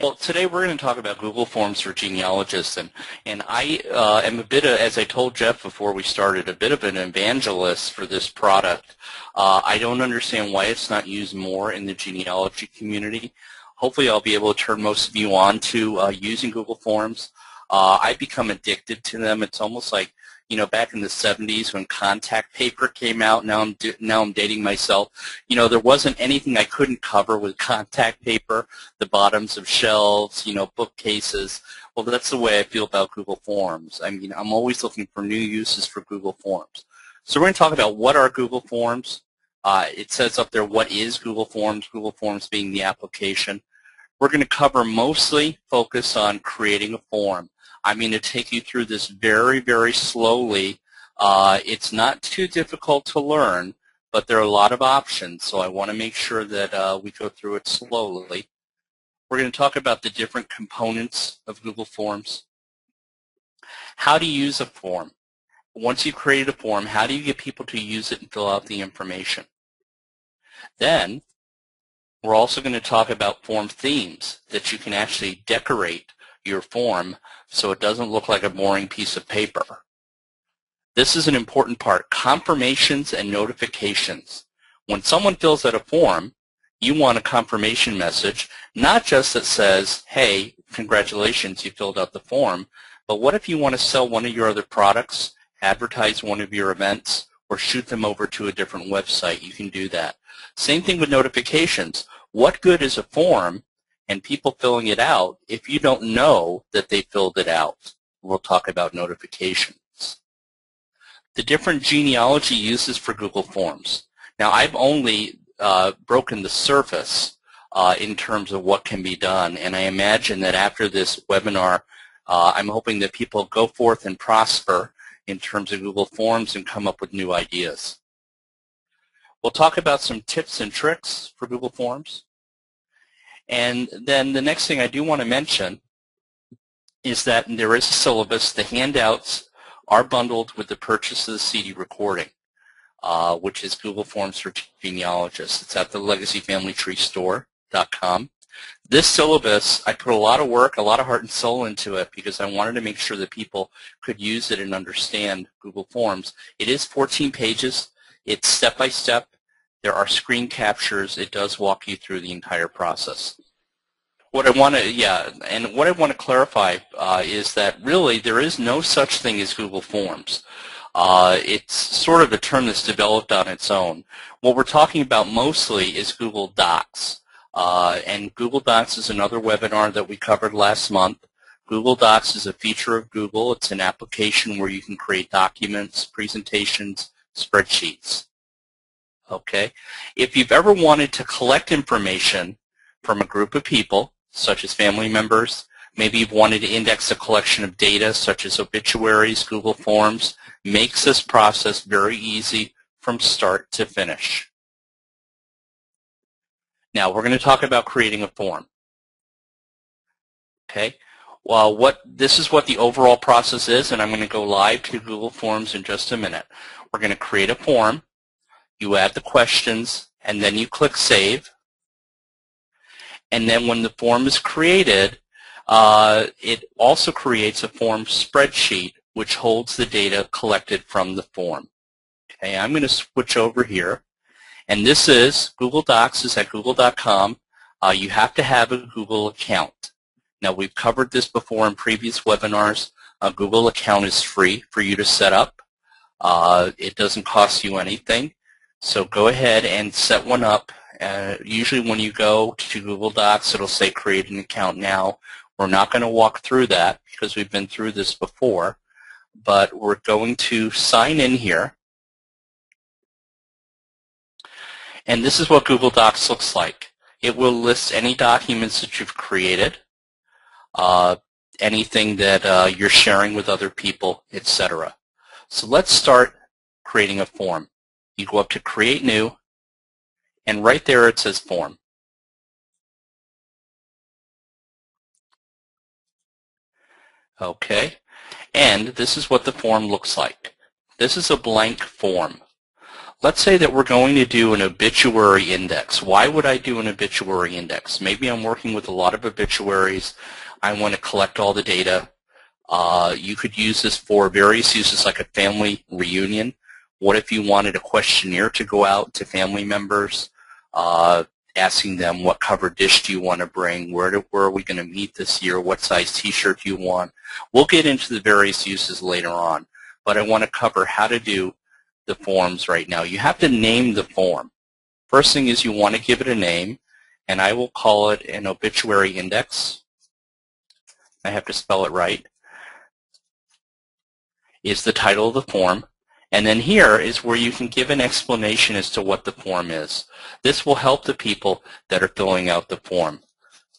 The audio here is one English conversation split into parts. Well, today we're going to talk about Google Forms for genealogists, and I am a bit of, as I told Jeff before we started, a bit of an evangelist for this product. I don't understand why it's not used more in the genealogy community. Hopefully I'll be able to turn most of you on to using Google Forms. I've become addicted to them. It's almost like, you know, back in the 70s when contact paper came out. Now I'm dating myself. You know, there wasn't anything I couldn't cover with contact paper, the bottoms of shelves, you know, bookcases. Well, that's the way I feel about Google Forms. I mean, I'm always looking for new uses for Google Forms. So we're going to talk about what are Google Forms. It says up there, what is Google Forms being the application. We're going to cover mostly focus on creating a form. I'm going to take you through this very, very slowly. It's not too difficult to learn, but there are a lot of options, so I want to make sure that we go through it slowly. We're going to talk about the different components of Google Forms, how to use a form. Once you've created a form, how do you get people to use it and fill out the information? Then we're also going to talk about form themes that you can actually decorate your form so it doesn't look like a boring piece of paper. This is an important part, confirmations and notifications. When someone fills out a form, you want a confirmation message, not just that says, hey, congratulations, you filled out the form, but what if you want to sell one of your other products, advertise one of your events, or shoot them over to a different website? You can do that. Same thing with notifications. What good is a form and people filling it out if you don't know that they filled it out? We'll talk about notifications. The different genealogy uses for Google Forms. Now, I've only broken the surface in terms of what can be done, and I imagine that after this webinar, I'm hoping that people go forth and prosper in terms of Google Forms and come up with new ideas. We'll talk about some tips and tricks for Google Forms. And then the next thing I do want to mention is that there is a syllabus. The handouts are bundled with the purchase of the CD recording, which is Google Forms for Genealogists. It's at the LegacyFamilyTreeStore.com. This syllabus, I put a lot of work, a lot of heart and soul into it because I wanted to make sure that people could use it and understand Google Forms. It is 14 pages. It's step-by-step. There are screen captures. It does walk you through the entire process. What I want to clarify is that really there is no such thing as Google Forms. It's sort of a term that's developed on its own. What we're talking about mostly is Google Docs, and Google Docs is another webinar that we covered last month. Google Docs is a feature of Google. It's an application where you can create documents, presentations, spreadsheets. Okay. If you've ever wanted to collect information from a group of people, such as family members, maybe you've wanted to index a collection of data, such as obituaries, Google Forms makes this process very easy from start to finish. Now, we're going to talk about creating a form. Okay. Well, this is what the overall process is, and I'm going to go live to Google Forms in just a minute. We're going to create a form. You add the questions, and then you click Save. And then when the form is created, it also creates a form spreadsheet which holds the data collected from the form. Okay, I'm going to switch over here. And this is Google Docs. It's at google.com. You have to have a Google account. Now, we've covered this before in previous webinars. A Google account is free for you to set up. It doesn't cost you anything. So go ahead and set one up. Usually when you go to Google Docs, it'll say create an account now. We're not going to walk through that because we've been through this before, but we're going to sign in here. And this is what Google Docs looks like. It will list any documents that you've created, anything that you're sharing with other people, etc. So let's start creating a form. You go up to Create New, and right there it says Form. Okay, and this is what the form looks like. This is a blank form. Let's say that we're going to do an obituary index. Why would I do an obituary index? Maybe I'm working with a lot of obituaries. I want to collect all the data. You could use this for various uses like a family reunion. What if you wanted a questionnaire to go out to family members, asking them what covered dish do you want to bring, where are we going to meet this year, what size t-shirt do you want? We'll get into the various uses later on, but I want to cover how to do the forms right now. You have to name the form. First thing is you want to give it a name, and I will call it an obituary index. I have to spell it right. Is the title of the form, and then here is where you can give an explanation as to what the form is. This will help the people that are filling out the form.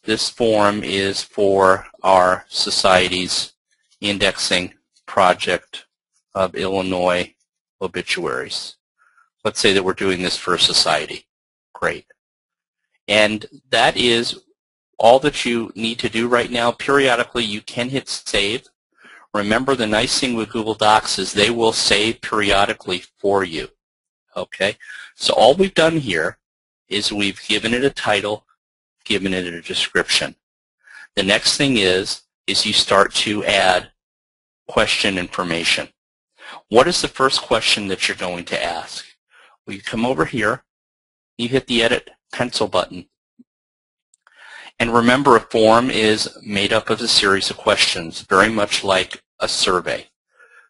This form is for our Society's Indexing Project of Illinois Obituaries. Let's say that we're doing this for a society. Great. And that is all that you need to do right now. Periodically you can hit save. Remember, the nice thing with Google Docs is they will save periodically for you. Okay? So all we've done here is we've given it a title, given it a description. The next thing is you start to add question information. What is the first question that you're going to ask? Well, you come over here, you hit the edit pencil button. And remember, a form is made up of a series of questions, very much like a survey.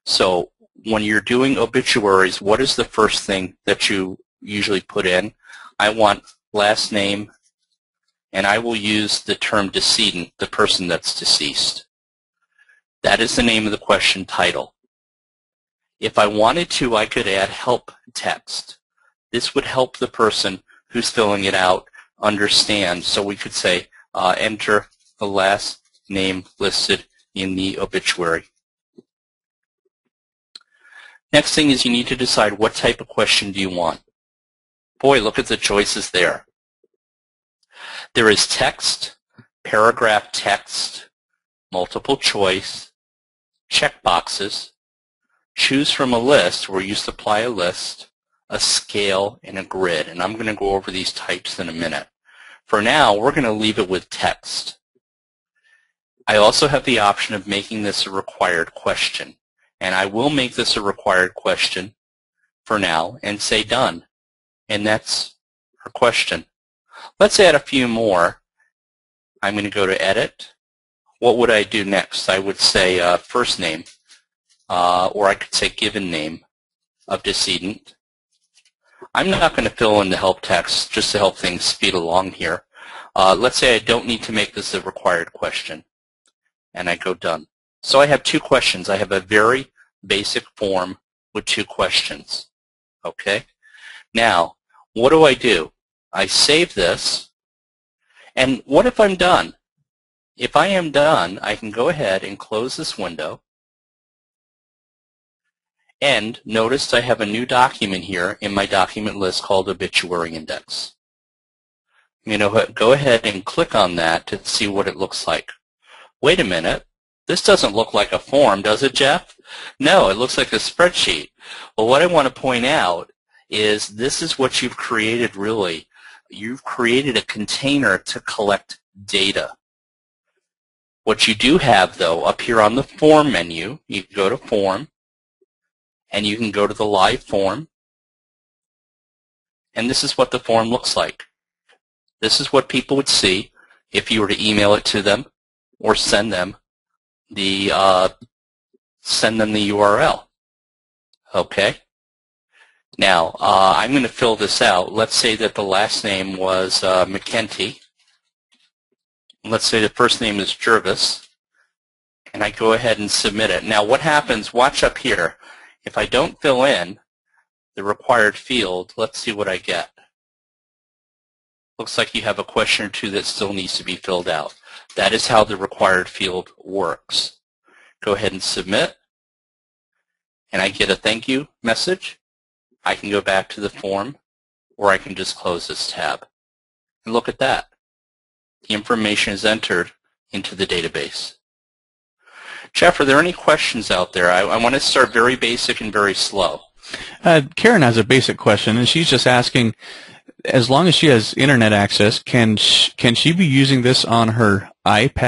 So when you're doing obituaries, what is the first thing that you usually put in? I want last name, and I will use the term decedent, the person that's deceased. That is the name of the question title. If I wanted to, I could add help text. This would help the person who's filling it out understand. So we could say, enter the last name listed in the obituary. Next thing is you need to decide what type of question do you want. Boy, look at the choices there. There is text, paragraph text, multiple choice, checkboxes, choose from a list where you supply a list, a scale, and a grid. And I'm going to go over these types in a minute. For now, we're going to leave it with text. I also have the option of making this a required question. And I will make this a required question for now and say done. And that's our question. Let's add a few more. I'm going to go to edit. What would I do next? I would say first name. Or I could say given name of decedent. I'm not going to fill in the help text just to help things speed along here. Let's say I don't need to make this a required question, and I go done. So I have two questions. I have a very basic form with two questions. Okay? Now, what do? I save this, and what if I'm done? If I am done, I can go ahead and close this window. And notice I have a new document here in my document list called Obituary Index. I'm going to go ahead and click on that to see what it looks like. Wait a minute. This doesn't look like a form, does it, Jeff? No, it looks like a spreadsheet. Well, what I want to point out is this is what you've created, really. You've created a container to collect data. What you do have, though, up here on the Form menu, you can go to Form, and you can go to the live form, and this is what the form looks like. This is what people would see if you were to email it to them or send them the URL. Okay. Now I'm going to fill this out. Let's say that the last name was McKenty. Let's say the first name is Jervis, and I go ahead and submit it. Now what happens? Watch up here. If I don't fill in the required field, let's see what I get. Looks like you have a question or two that still needs to be filled out. That is how the required field works. Go ahead and submit, and I get a thank you message. I can go back to the form, or I can just close this tab. And look at that. The information is entered into the database. Jeff, are there any questions out there? I want to start very basic and very slow. Karen has a basic question, and she's just asking, as long as she has internet access, can she be using this on her iPad?